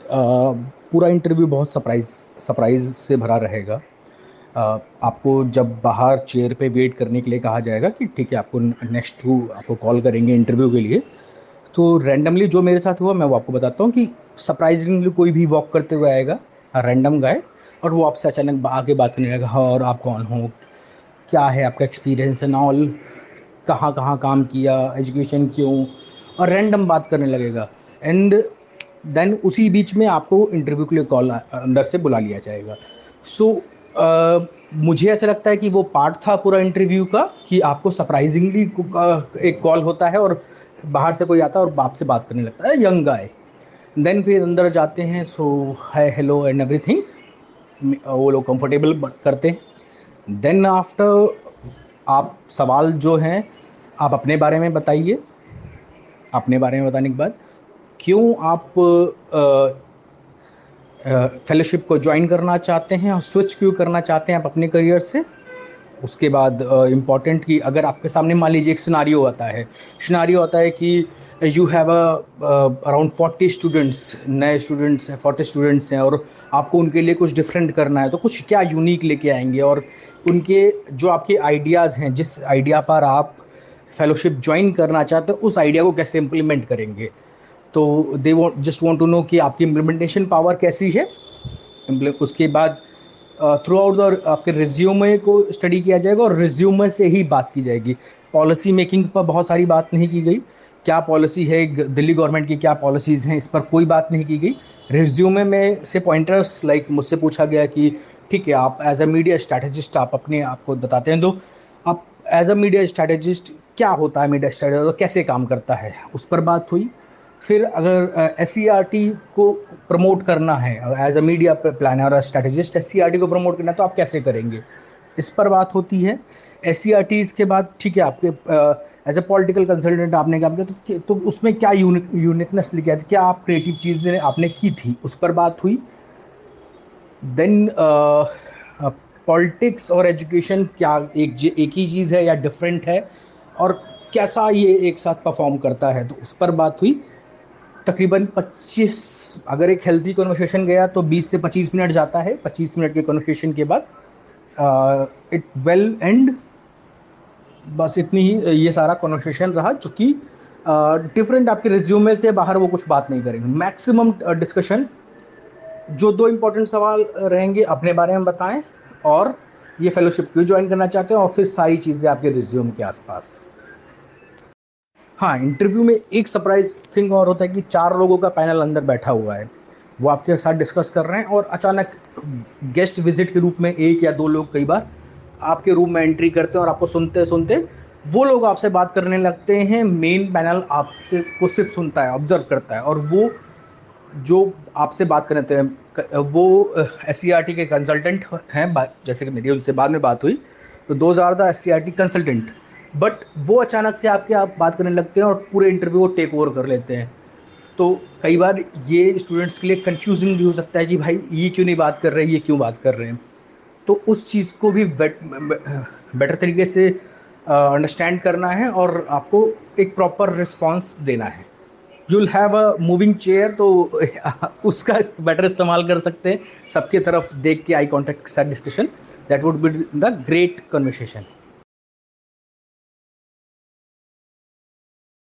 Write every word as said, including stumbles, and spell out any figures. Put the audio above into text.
पूरा इंटरव्यू बहुत surprise surprise से भरा रहेगा। आपको जब बाहर चेयर पे वेट करने के लिए कहा जाएगा कि ठीक है आपको नेक्स्ट टू आपको कॉल करेंगे इंटरव्यू के लिए, तो रैंडमली जो मेरे साथ हुआ मैं वो आपको बताता हूँ कि सरप्राइजिंगली कोई भी वॉक करते हुए आएगा रैंडम गाय, और वो आपसे अचानक आके बात करने लगा और आप कौन हो, क्या है आपका एक्सपीरियंस एंड ऑल, कहाँ कहाँ काम किया, एजुकेशन क्यों, और रैंडम बात करने लगेगा। एंड देन उसी बीच में आपको इंटरव्यू के लिए कॉल अंदर से बुला लिया जाएगा। सो so, uh, मुझे ऐसा लगता है कि वो पार्ट था पूरा इंटरव्यू का कि आपको सरप्राइजिंगली एक कॉल होता है और बाहर से कोई आता है और बाप से बात करने लगता है यंग गाय। देन फिर अंदर जाते हैं, so hi hello and everything वो लोग कंफर्टेबल करते हैं। देन आफ्टर आप सवाल जो हैं आप अपने बारे में बताइए। अपने बारे में बताने के बाद क्यों आप फेलोशिप को ज्वाइन करना चाहते हैं और स्विच क्यों करना चाहते हैं आप अपने करियर से। उसके बाद इम्पॉर्टेंट कि अगर आपके सामने मान लीजिए एक सिनारियो आता है सिनारियो आता है कि you have around forty students, नए स्टूडेंट्स हैं, फोर्टी स्टूडेंट्स हैं और आपको उनके लिए कुछ डिफरेंट करना है, तो कुछ क्या यूनिक लेके आएंगे और उनके जो आपके आइडियाज़ हैं, जिस आइडिया पर आप फेलोशिप ज्वाइन करना चाहते हो, उस आइडिया को कैसे इम्प्लीमेंट करेंगे। तो they want just want to know कि आपकी इम्प्लीमेंटेशन पावर कैसी है। उसके बाद थ्रू आउट द आपके रिज्यूमे को स्टडी किया जाएगा और रिज्यूमे से ही बात की जाएगी। पॉलिसी मेकिंग पर बहुत सारी बात नहीं की गई, क्या पॉलिसी है दिल्ली गवर्नमेंट की, क्या पॉलिसीज़ हैं, इस पर कोई बात नहीं की गई। रिज्यूमे में से पॉइंटर्स लाइक like, मुझसे पूछा गया कि ठीक है आप एज अ मीडिया स्ट्रैटेजिस्ट आप अपने आप को बताते हैं, तो आप एज अ मीडिया स्ट्रैटेजिस्ट क्या होता है, मीडिया स्ट्रैटेजिस्ट तो कैसे काम करता है, उस पर बात हुई। फिर अगर एस सी आर टी को प्रमोट करना है एज अ मीडिया प्लानर और strategist, S C R T को प्रमोट करना है तो आप कैसे करेंगे, इस पर बात होती है। एस सी आर टीज़ के बाद ठीक है आपके एज अ पॉलिटिकल कंसल्टेंट आपने काम किया, तो उसमें क्या यूनिकनेस लेके आती, क्या आप क्रिएटिव चीज़ें आपने की थी, उस पर बात हुई। देन पॉलिटिक्स और एजुकेशन क्या एक एक ही चीज़ है या डिफरेंट है और कैसा ये एक साथ परफॉर्म करता है, तो उस पर बात हुई। तकरीबन पच्चीस अगर एक हेल्दी कन्वर्सेशन गया तो बीस से पच्चीस मिनट जाता है। पच्चीस मिनट के कन्वर्सेशन के बाद इट वेल एंड, बस इतनी ही ये सारा कन्वर्सेशन रहा, चूँकि डिफरेंट आपके रिज्यूमे के बाहर वो कुछ बात नहीं करेंगे। मैक्सिमम डिस्कशन जो दो इम्पोर्टेंट सवाल रहेंगे, अपने बारे में बताएं और ये फेलोशिप क्यों ज्वाइन करना चाहते हैं, और फिर सारी चीज़ें आपके रिज्यूम के आसपास। हाँ, इंटरव्यू में एक सरप्राइज थिंग और होता है कि चार लोगों का पैनल अंदर बैठा हुआ है, वो आपके साथ डिस्कस कर रहे हैं और अचानक गेस्ट विजिट के रूप में एक या दो लोग कई बार आपके रूम में एंट्री करते हैं और आपको सुनते सुनते वो लोग आपसे बात करने लगते हैं। मेन पैनल आपसे को सिर्फ सुनता है, ऑब्जर्व करता है, और वो जो आपसे बात करते हैं वो एस सी आर टी के कंसल्टेंट हैं, जैसे कि मेरी उनसे बाद में बात हुई, तो those are the S C R T consultant. But वो अचानक से आपके आप बात करने लगते हैं और पूरे इंटरव्यू को टेक ओवर कर लेते हैं। तो कई बार ये स्टूडेंट्स के लिए कंफ्यूजिंग भी हो सकता है कि भाई ये क्यों नहीं बात कर रहे हैं, ये क्यों बात कर रहे हैं, तो उस चीज़ को भी बेटर तरीके से अंडरस्टैंड करना है और आपको एक प्रॉपर रिस्पॉन्स देना है। You will have a moving chair, तो उसका बेटर इस्तेमाल कर सकते हैं, सबके तरफ देख के आई कॉन्टेक्ट साथ discussion, that would be the great conversation.